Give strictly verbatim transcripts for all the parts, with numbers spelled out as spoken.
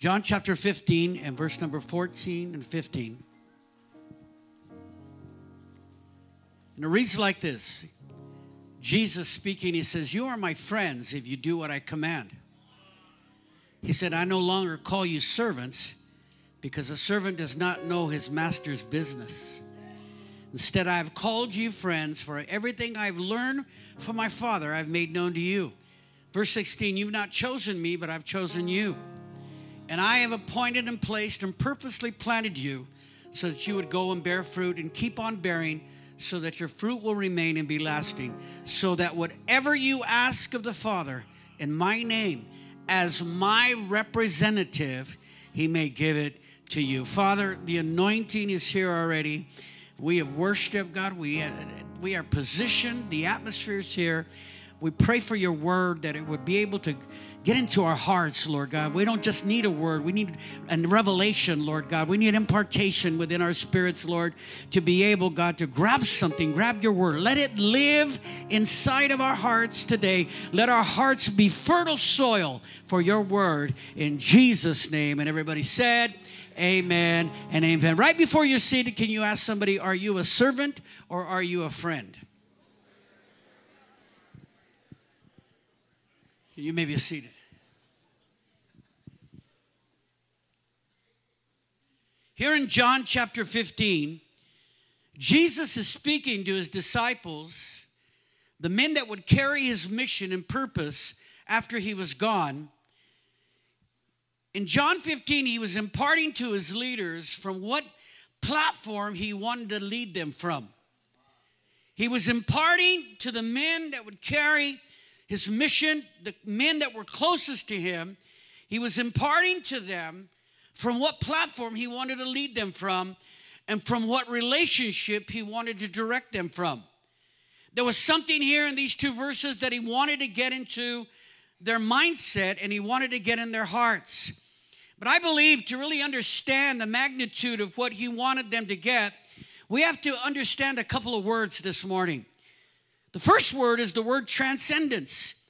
John chapter fifteen and verse number fourteen and fifteen. And it reads like this. Jesus speaking, he says, "You are my friends if you do what I command." He said, "I no longer call you servants, because a servant does not know his master's business. Instead, I have called you friends, for everything I've learned from my Father I've made known to you." Verse sixteen, "You've not chosen me, but I've chosen you. And I have appointed and placed and purposely planted you so that you would go and bear fruit and keep on bearing, so that your fruit will remain and be lasting, so that whatever you ask of the Father in my name, as my representative, he may give it to you." Father, the anointing is here already. We have worshiped, God. We, we are positioned. The atmosphere is here. We pray for your word, that it would be able to get into our hearts, Lord God. We don't just need a word. We need a revelation, Lord God. We need impartation within our spirits, Lord, to be able, God, to grab something, grab your word. Let it live inside of our hearts today. Let our hearts be fertile soil for your word in Jesus' name. And everybody said, amen and amen. Right before you're seated, can you ask somebody, are you a servant or are you a friend? You may be seated. Here in John chapter fifteen, Jesus is speaking to his disciples, the men that would carry his mission and purpose after he was gone. In John fifteen, he was imparting to his leaders from what platform he wanted to lead them from. He was imparting to the men that would carry his mission, the men that were closest to him, he was imparting to them from what platform he wanted to lead them from and from what relationship he wanted to direct them from. There was something here in these two verses that he wanted to get into their mindset and he wanted to get in their hearts. But I believe to really understand the magnitude of what he wanted them to get, we have to understand a couple of words this morning. The first word is the word transcendence,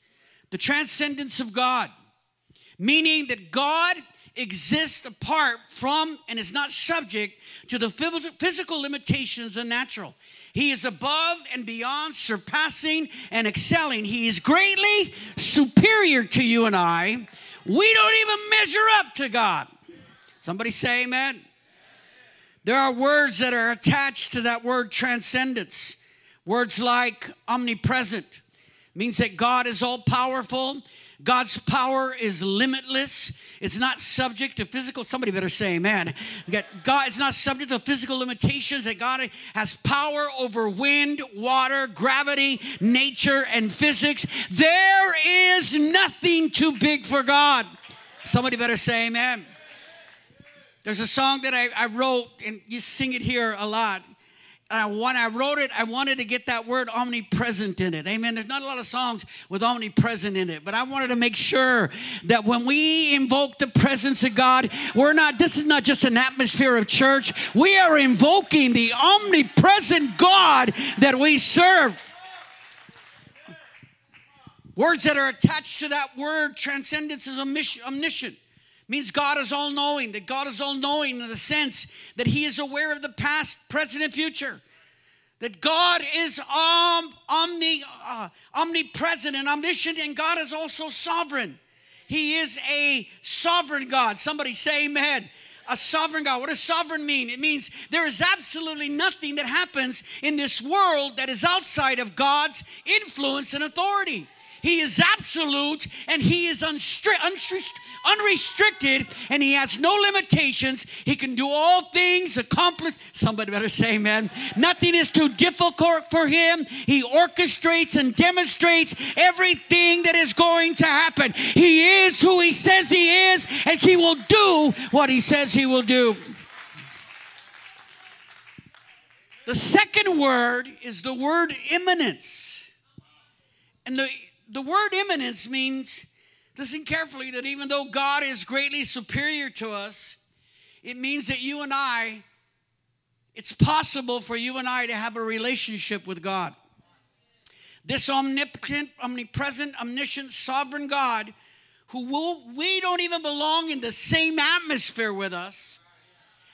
the transcendence of God, meaning that God exists apart from and is not subject to the physical limitations of natural. He is above and beyond, surpassing and excelling. He is greatly superior to you and I. We don't even measure up to God. Somebody say amen. There are words that are attached to that word transcendence. Words like omnipresent means that God is all-powerful. God's power is limitless. It's not subject to physical. Somebody better say amen. God is not subject to physical limitations. That God has power over wind, water, gravity, nature, and physics. There is nothing too big for God. Somebody better say amen. There's a song that I, I wrote, and you sing it here a lot. And when I wrote it, I wanted to get that word omnipresent in it. Amen. There's not a lot of songs with omnipresent in it, but I wanted to make sure that when we invoke the presence of God, we're not, this is not just an atmosphere of church. We are invoking the omnipresent God that we serve. Words that are attached to that word, transcendence, is omniscient. Means God is all-knowing, that God is all-knowing in the sense that he is aware of the past, present, and future. That God is om, omni, uh, omnipresent and omniscient, and God is also sovereign. He is a sovereign God. Somebody say amen. A sovereign God. What does sovereign mean? It means there is absolutely nothing that happens in this world that is outside of God's influence and authority. He is absolute, and he is unrestricted, and he has no limitations. He can do all things, accomplish. Somebody better say amen. Nothing is too difficult for him. He orchestrates and demonstrates everything that is going to happen. He is who he says he is, and he will do what he says he will do. The second word is the word immanence. And the The word immanence means, listen carefully, that even though God is greatly superior to us, it means that you and I, it's possible for you and I to have a relationship with God. This omnipotent, omnipresent, omniscient, sovereign God who will, we don't even belong in the same atmosphere with us,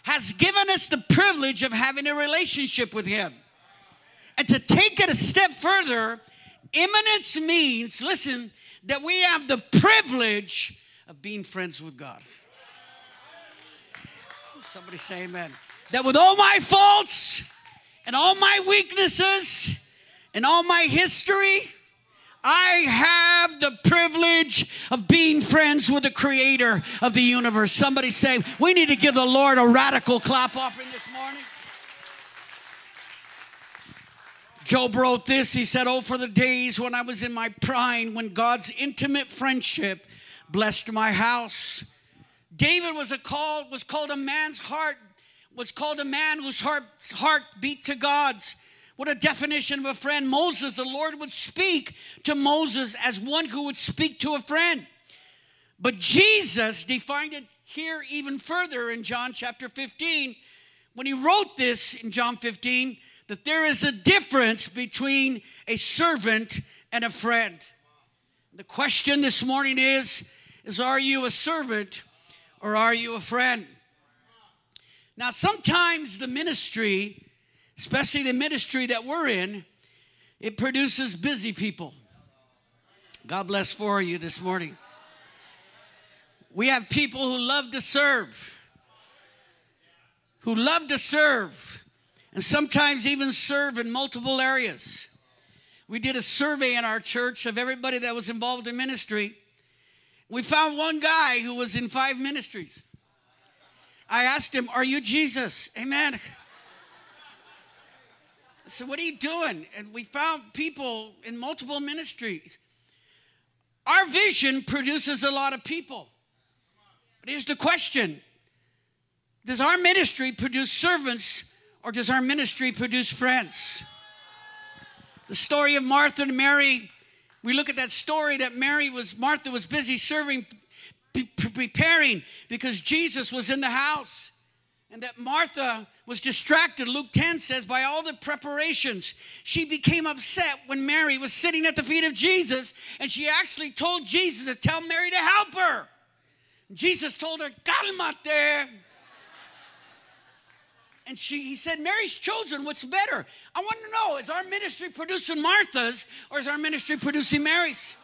has given us the privilege of having a relationship with him. And to take it a step further, imminence means, listen, that we have the privilege of being friends with God. Somebody say amen. That with all my faults and all my weaknesses and all my history, I have the privilege of being friends with the creator of the universe. Somebody say, we need to give the Lord a radical clap offering this morning. Job wrote this. He said, oh, for the days when I was in my prime, when God's intimate friendship blessed my house. David was a called was called a man's heart, was called a man whose heart, heart beat to God's. What a definition of a friend. Moses, the Lord would speak to Moses as one who would speak to a friend. But Jesus defined it here even further in John chapter fifteen. When he wrote this in John fifteen, that there is a difference between a servant and a friend. The question this morning is, is are you a servant or are you a friend? Now, sometimes the ministry, especially the ministry that we're in, it produces busy people. God bless for you this morning. We have people who love to serve, who love to serve, and sometimes even serve in multiple areas. We did a survey in our church of everybody that was involved in ministry. We found one guy who was in five ministries. I asked him, are you Jesus? Amen. I said, what are you doing? And we found people in multiple ministries. Our vision produces a lot of people. But here's the question. Does our ministry produce servants or does our ministry produce friends? The story of Martha and Mary, we look at that story that Mary was, Martha was busy serving, preparing because Jesus was in the house, and that Martha was distracted. Luke ten says, by all the preparations, she became upset when Mary was sitting at the feet of Jesus, and she actually told Jesus to tell Mary to help her. And Jesus told her, calmate. And she, he said, Mary's chosen what's better. I want to know, is our ministry producing Marthas or is our ministry producing Marys?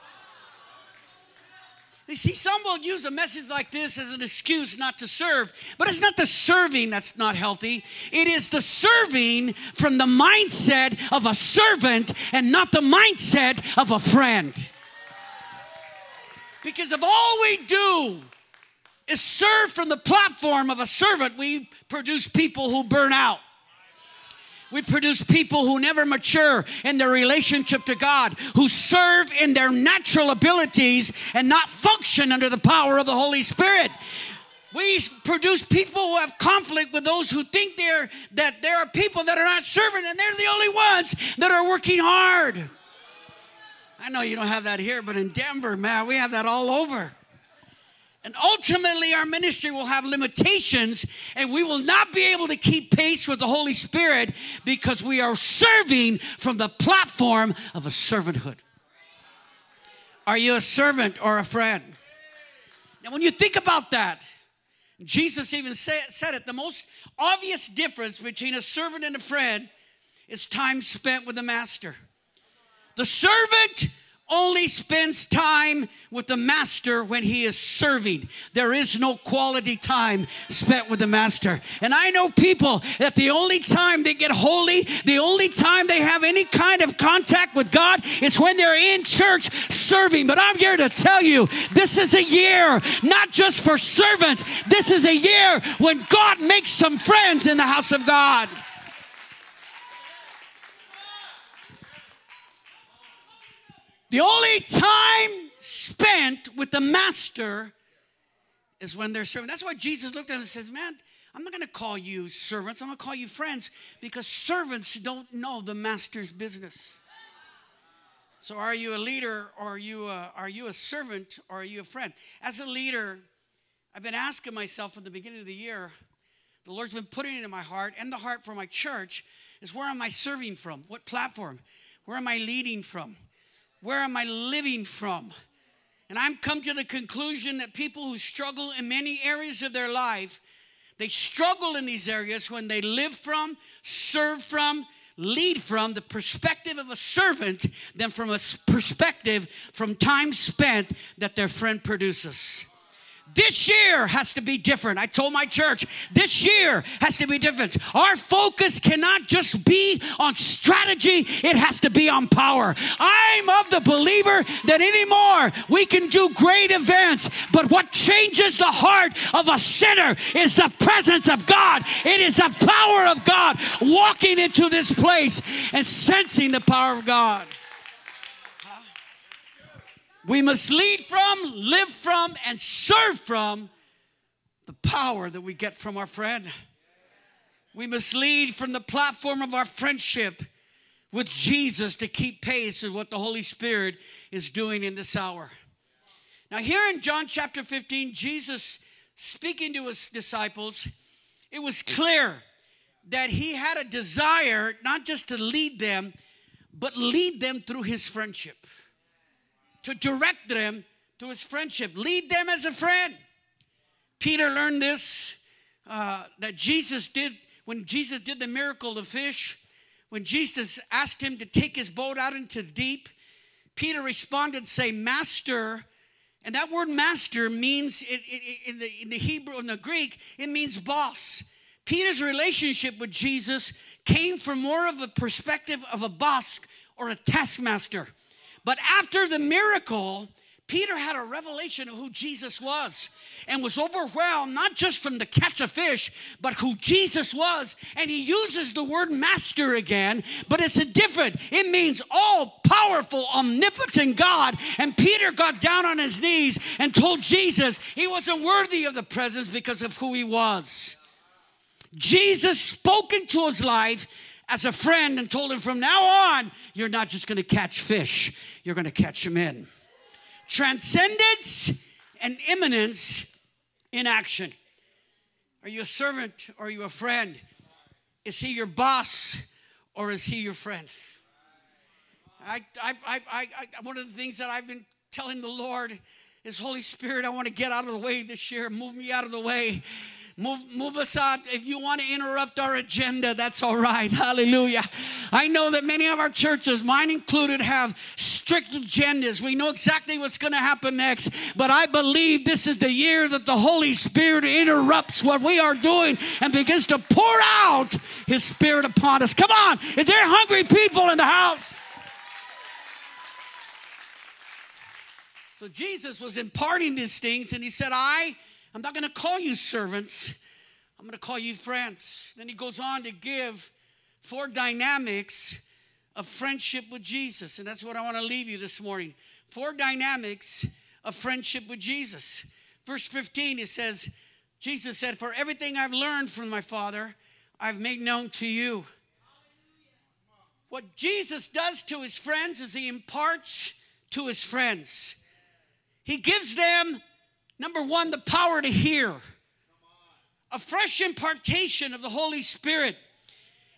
You see, some will use a message like this as an excuse not to serve. But it's not the serving that's not healthy. It is the serving from the mindset of a servant and not the mindset of a friend. Because if all we do is serve from the platform of a servant, we produce people who burn out. We produce people who never mature in their relationship to God, who serve in their natural abilities and not function under the power of the Holy Spirit. We produce people who have conflict with those who think they're, that there are people that are not serving, and they're the only ones that are working hard. I know you don't have that here, but in Denver, man, we have that all over. And ultimately, our ministry will have limitations, and we will not be able to keep pace with the Holy Spirit because we are serving from the platform of a servanthood. Are you a servant or a friend? Now, when you think about that, Jesus even said it, the most obvious difference between a servant and a friend is time spent with the master. The servant only spends time with the master when he is serving. There is no quality time spent with the master. And I know people that the only time they get holy, the only time they have any kind of contact with God is when they're in church serving. But I'm here to tell you, this is a year not just for servants. This is a year when God makes some friends in the house of God. The only time spent with the master is when they're serving. That's why Jesus looked at them and says, man, I'm not going to call you servants. I'm going to call you friends because servants don't know the master's business. So are you a leader or are you a, are you a servant or are you a friend? As a leader, I've been asking myself from the beginning of the year, the Lord's been putting it in my heart and the heart for my church is, where am I serving from? What platform? Where am I leading from? Where am I living from? And I've come to the conclusion that people who struggle in many areas of their life, they struggle in these areas when they live from, serve from, lead from the perspective of a servant than from a perspective from time spent that their friend produces. This year has to be different. I told my church, this year has to be different. Our focus cannot just be on strategy. It has to be on power. I'm of the believer that anymore we can do great events, but what changes the heart of a sinner is the presence of God. It is the power of God walking into this place and sensing the power of God. We must lead from, live from, and serve from the power that we get from our friend. We must lead from the platform of our friendship with Jesus to keep pace with what the Holy Spirit is doing in this hour. Now here in John chapter fifteen, Jesus speaking to his disciples, it was clear that he had a desire not just to lead them, but lead them through his friendship. To direct them to his friendship. Lead them as a friend. Peter learned this, uh, that Jesus did, when Jesus did the miracle of fish, when Jesus asked him to take his boat out into the deep, Peter responded and say, Master, and that word master means, it, it, in, the, in the Hebrew, in the Greek, it means boss. Peter's relationship with Jesus came from more of a perspective of a boss or a taskmaster. But after the miracle, Peter had a revelation of who Jesus was and was overwhelmed, not just from the catch of fish, but who Jesus was. And he uses the word master again, but it's a different. It means all-powerful, omnipotent God. And Peter got down on his knees and told Jesus he wasn't worthy of the presence because of who he was. Jesus spoke into his life as a friend and told him, from now on, you're not just going to catch fish. You're going to catch them in. Transcendence and imminence in action. Are you a servant or are you a friend? Is he your boss or is he your friend? I, I, I, I, one of the things that I've been telling the Lord is, Holy Spirit, I want to get out of the way this year. Move me out of the way. Move, move us out. If you want to interrupt our agenda, that's all right. Hallelujah. I know that many of our churches, mine included, have strict agendas. We know exactly what's going to happen next. But I believe this is the year that the Holy Spirit interrupts what we are doing and begins to pour out his Spirit upon us. Come on. If there are hungry people in the house. So Jesus was imparting these things, and he said, I... I'm not going to call you servants. I'm going to call you friends. Then he goes on to give four dynamics of friendship with Jesus. And that's what I want to leave you this morning. Four dynamics of friendship with Jesus. Verse fifteen, it says, Jesus said, for everything I've learned from my Father, I've made known to you. What Jesus does to his friends is he imparts to his friends. He gives them, number one, the power to hear. A fresh impartation of the Holy Spirit.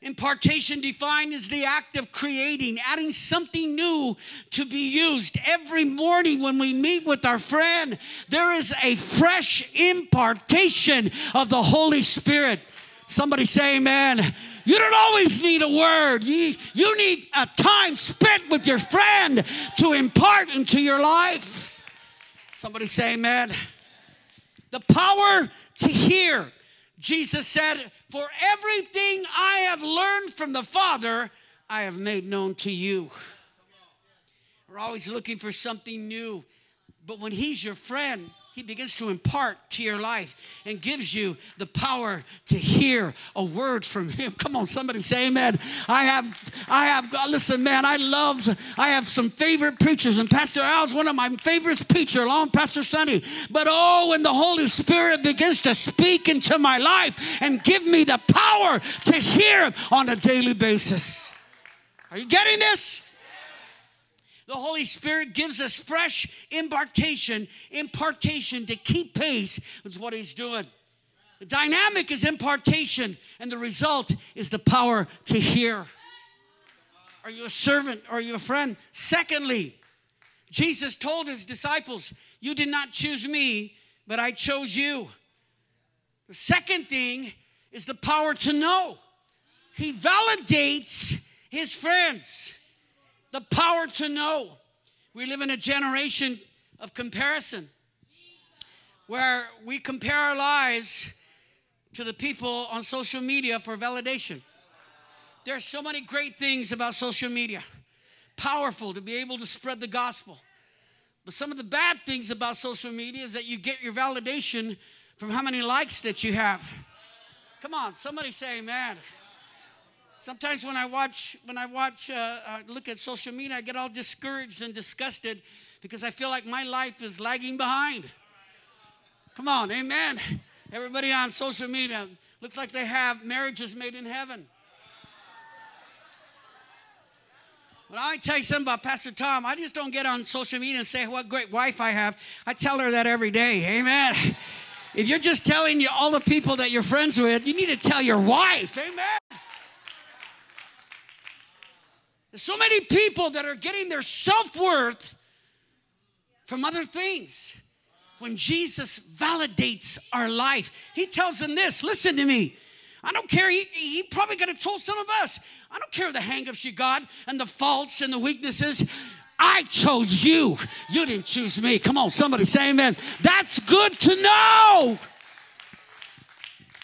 Impartation defined as the act of creating, adding something new to be used. Every morning when we meet with our friend, there is a fresh impartation of the Holy Spirit. Somebody say amen. You don't always need a word. You, you need a time spent with your friend to impart into your life. Somebody say amen. The power to hear. Jesus said, for everything I have learned from the Father, I have made known to you. We're always looking for something new. But when he's your friend, he begins to impart to your life and gives you the power to hear a word from him. Come on, somebody say amen. I have, I have, listen, man, I love, I have some favorite preachers. And Pastor Al is one of my favorite preachers, along with Pastor Sonny. But oh, when the Holy Spirit begins to speak into my life and give me the power to hear on a daily basis. Are you getting this? The Holy Spirit gives us fresh impartation, impartation to keep pace with what he's doing. The dynamic is impartation, and the result is the power to hear. Are you a servant or are you a friend? Secondly, Jesus told his disciples, you did not choose me, but I chose you. The second thing is the power to know. He validates his friends. The power to know. We live in a generation of comparison, where we compare our lives to the people on social media for validation. There are so many great things about social media. Powerful to be able to spread the gospel. But some of the bad things about social media is that you get your validation from how many likes that you have. Come on, somebody say amen. Sometimes when I watch, when I watch, uh, I look at social media, I get all discouraged and disgusted because I feel like my life is lagging behind. Come on, amen. Everybody on social media looks like they have marriages made in heaven. But I tell you something about Pastor Tom. I just don't get on social media and say what great wife I have. I tell her that every day. Amen. If you're just telling you all the people that you're friends with, you need to tell your wife. Amen. There's so many people that are getting their self-worth from other things. When Jesus validates our life, he tells them this, listen to me. I don't care, he, he probably could have told some of us, I don't care the hang-ups you got and the faults and the weaknesses. I chose you. You didn't choose me. Come on, somebody say amen. That's good to know.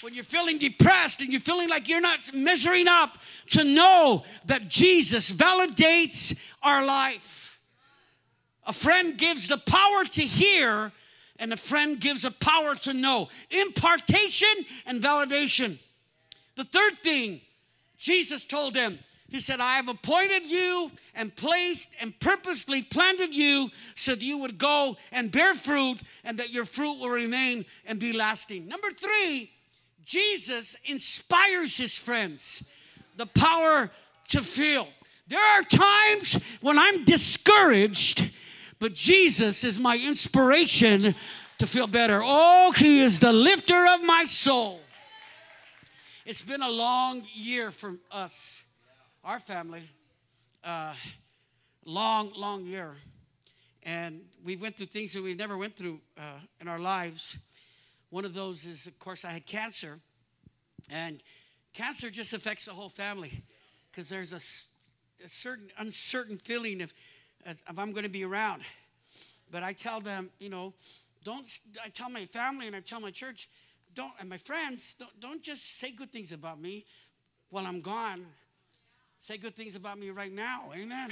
When you're feeling depressed and you're feeling like you're not measuring up, to know that Jesus validates our life. A friend gives the power to hear, and a friend gives a power to know. Impartation and validation. The third thing, Jesus told them, he said, I have appointed you and placed and purposely planted you so that you would go and bear fruit and that your fruit will remain and be lasting. Number three, Jesus inspires his friends. The power to feel. There are times when I'm discouraged, but Jesus is my inspiration to feel better. Oh, he is the lifter of my soul. It's been a long year for us, our family, uh, long, long year. And we went through things that we never went through uh, in our lives. One of those is, of course, I had cancer. And cancer just affects the whole family because there's a, a certain uncertain feeling of, As if I'm going to be around. But I tell them, you know, don't, I tell my family and I tell my church, don't, and my friends, don't, don't just say good things about me while I'm gone. Say good things about me right now. Amen.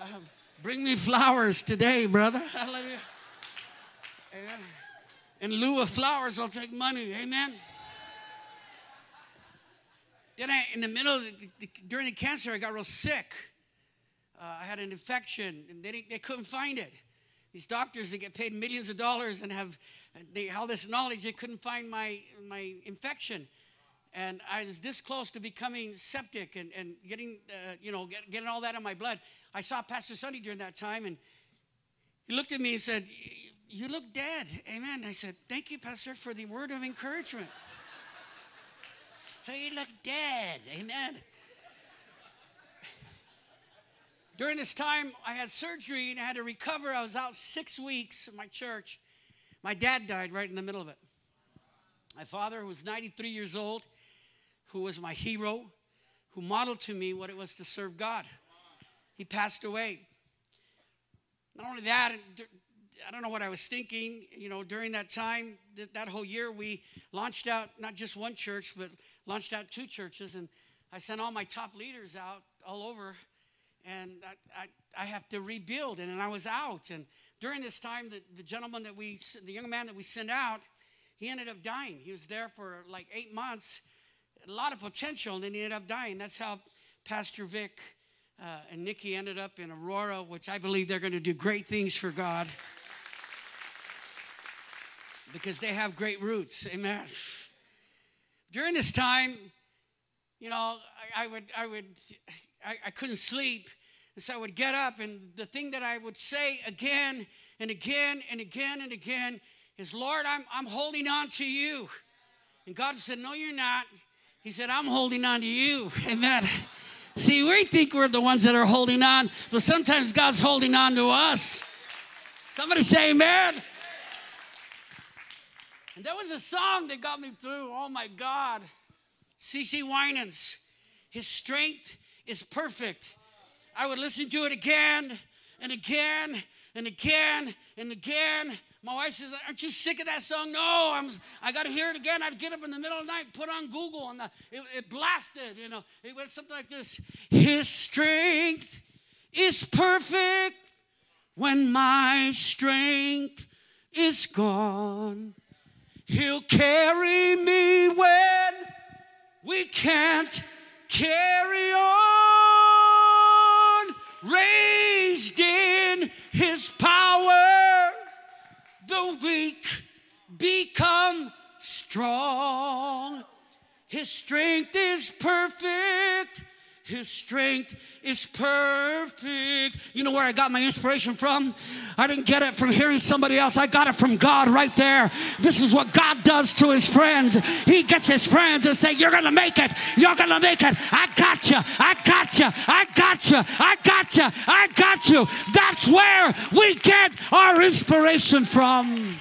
um, bring me flowers today, brother. Hallelujah. Amen. In lieu of flowers, I'll take money. Amen. Then I, in the middle, of the, the, during the cancer, I got real sick. Uh, I had an infection, and they, didn't, they couldn't find it. These doctors that get paid millions of dollars and have they, all this knowledge, they couldn't find my, my infection. And I was this close to becoming septic and, and getting, uh, you know, get, getting all that in my blood. I saw Pastor Sonny during that time, and he looked at me and said, you look dead. Amen. I said, thank you, Pastor, for the word of encouragement. So you look dead. Amen. During this time, I had surgery and I had to recover. I was out six weeks in my church. My dad died right in the middle of it. My father, who was ninety-three years old, who was my hero, who modeled to me what it was to serve God. He passed away. Not only that, I don't know what I was thinking. You know, during that time, that whole year, we launched out not just one church, but launched out two churches. And I sent all my top leaders out all over. And I, I, I have to rebuild. And, and I was out. And during this time, the, the gentleman that we, the young man that we sent out, he ended up dying. He was there for like eight months, a lot of potential, and then he ended up dying. That's how Pastor Vic uh, and Nikki ended up in Aurora, which I believe they're going to do great things for God because they have great roots. Amen. During this time, you know, I, I would, I would, I, I couldn't sleep, and so I would get up, and the thing that I would say again and again and again and again is, Lord, I'm, I'm holding on to you. And God said, no, you're not. He said, I'm holding on to you. Amen. See, we think we're the ones that are holding on, but sometimes God's holding on to us. Somebody say amen. And there was a song that got me through. Oh, my God. C C Winans, his strength is perfect. I would listen to it again and again and again and again. My wife says, aren't you sick of that song? No, I'm, I got to hear it again. I'd get up in the middle of the night, put on Google, and the, it, it blasted, you know. It went something like this. His strength is perfect when my strength is gone. He'll carry me when we can't carry on. Raised in his power, the weak become strong. His strength is perfect. His strength is perfect. You know where I got my inspiration from? I didn't get it from hearing somebody else. I got it from God right there. This is what God does to his friends. He gets his friends and say, you're going to make it. You're going to make it. I got you. I got you. I got you. I got you. I got you. That's where we get our inspiration from.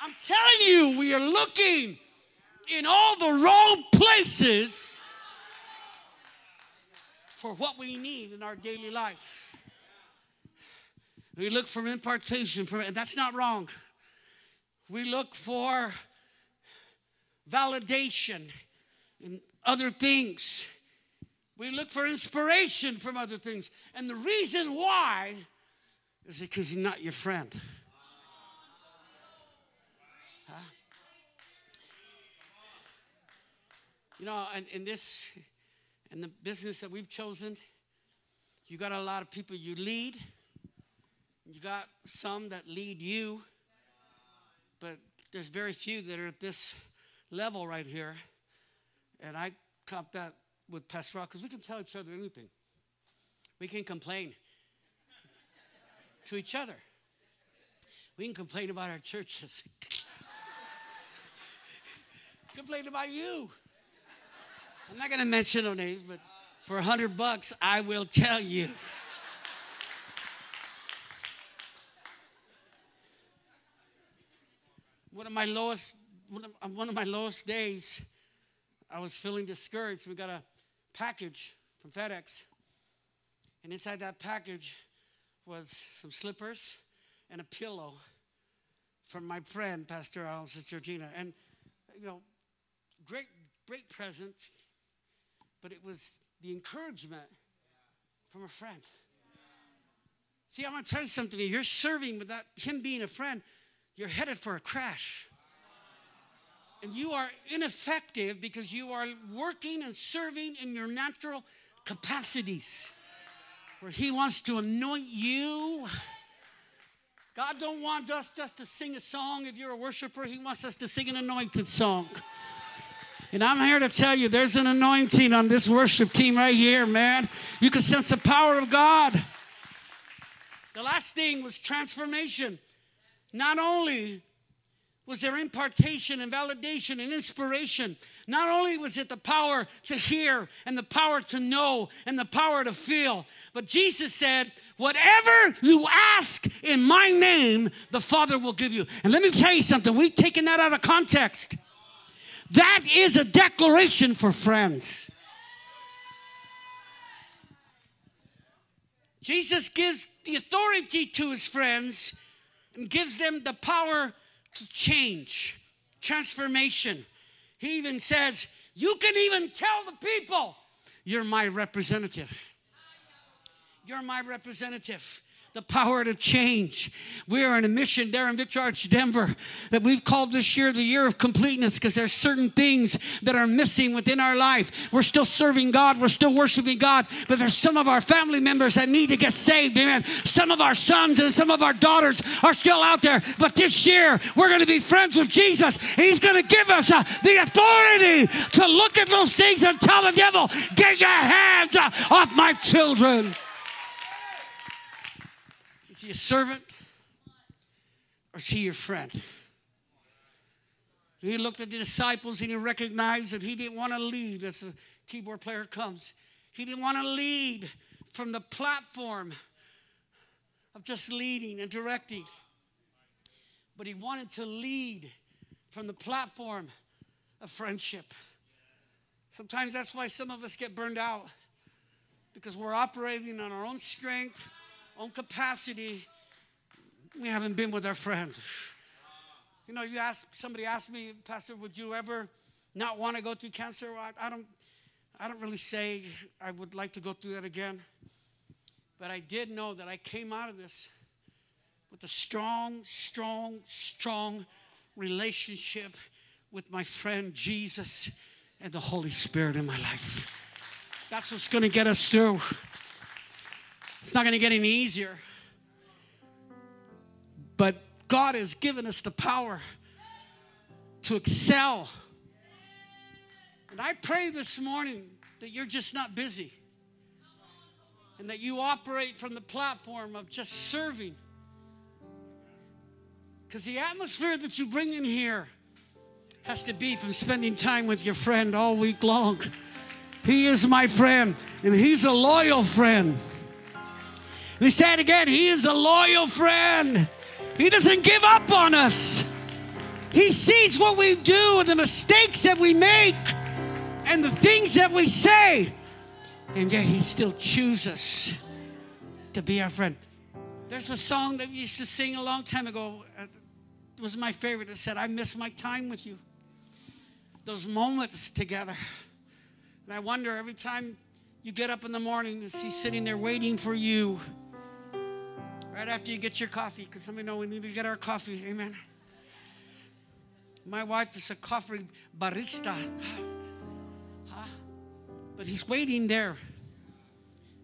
I'm telling you, we are looking in all the wrong places for what we need in our daily life. We look for impartation, for, and that's not wrong. We look for validation in other things. We look for inspiration from other things. And the reason why is because he's not your friend. Huh? You know, in, in this, in the business that we've chosen, you got a lot of people you lead. You got some that lead you. But there's very few that are at this level right here. And I cop that with Pastor Al, because we can tell each other anything. We can complain to each other. We can complain about our churches. Complain about you. I'm not going to mention no names, but for a hundred bucks, I will tell you. One of my lowest, one of, one of my lowest days, I was feeling discouraged. We got a package from FedEx, and inside that package was some slippers and a pillow from my friend, Pastor Al and Sister Georgina, and you know, great, great presents. But it was the encouragement from a friend. See, I want to tell you something. You're serving without him being a friend. You're headed for a crash. And you are ineffective because you are working and serving in your natural capacities. Where he wants to anoint you. God don't want us just to sing a song. If you're a worshiper, he wants us to sing an anointed song. And I'm here to tell you, there's an anointing on this worship team right here, man. You can sense the power of God. The last thing was transformation. Not only was there impartation and validation and inspiration, not only was it the power to hear and the power to know and the power to feel, but Jesus said, whatever you ask in my name, the Father will give you. And let me tell you something. We've taken that out of context. That is a declaration for friends. Jesus gives the authority to his friends and gives them the power to change, transformation. He even says, you can even tell the people, you're my representative. You're my representative. The power to change. We are in a mission there in Victor Arch Denver that we've called this year the year of completeness, because there's certain things that are missing within our life. We're still serving God. We're still worshiping God. But there's some of our family members that need to get saved. Amen. Some of our sons and some of our daughters are still out there. But this year, we're going to be friends with Jesus. He's going to give us uh, the authority to look at those things and tell the devil, get your hands uh, off my children. Is he a servant or is he your friend? He looked at the disciples and he recognized that he didn't want to lead as a keyboard player comes. He didn't want to lead from the platform of just leading and directing. But he wanted to lead from the platform of friendship. Sometimes that's why some of us get burned out, because we're operating on our own strength, own capacity. We haven't been with our friend. You know, you ask, somebody asked me, Pastor, would you ever not want to go through cancer? I, I don't, I don't really say I would like to go through that again. But I did know that I came out of this with a strong, strong, strong relationship with my friend Jesus and the Holy Spirit in my life. That's what's going to get us through. It's not going to get any easier. But God has given us the power to excel. And I pray this morning that you're just not busy, and that you operate from the platform of just serving. Because the atmosphere that you bring in here has to be from spending time with your friend all week long. He is my friend, and he's a loyal friend. Let me say it again. He is a loyal friend. He doesn't give up on us. He sees what we do and the mistakes that we make and the things that we say. And yet he still chooses to be our friend. There's a song that we used to sing a long time ago. It was my favorite. It said, I miss my time with you. Those moments together. And I wonder every time you get up in the morning, is he sitting there waiting for you? Right after you get your coffee. Because let me know we need to get our coffee. Amen. My wife is a coffee barista. Huh? But he's waiting there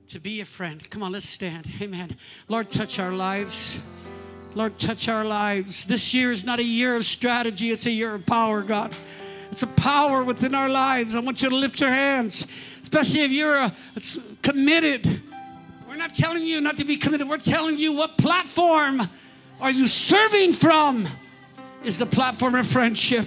to be a friend. Come on, let's stand. Amen. Lord, touch our lives. Lord, touch our lives. This year is not a year of strategy. It's a year of power, God. It's a power within our lives. I want you to lift your hands, especially if you're uh, committed. We're not telling you not to be committed. We're telling you, what platform are you serving from? Is the platform of friendship.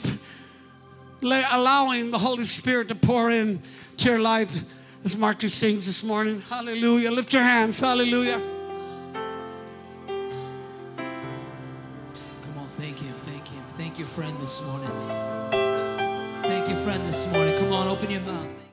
Let, allowing the Holy Spirit to pour in to your life as Marcus sings this morning. Hallelujah. Lift your hands. Hallelujah. Come on, thank him, thank him. Thank your friend this morning. Thank your friend this morning. Come on, open your mouth.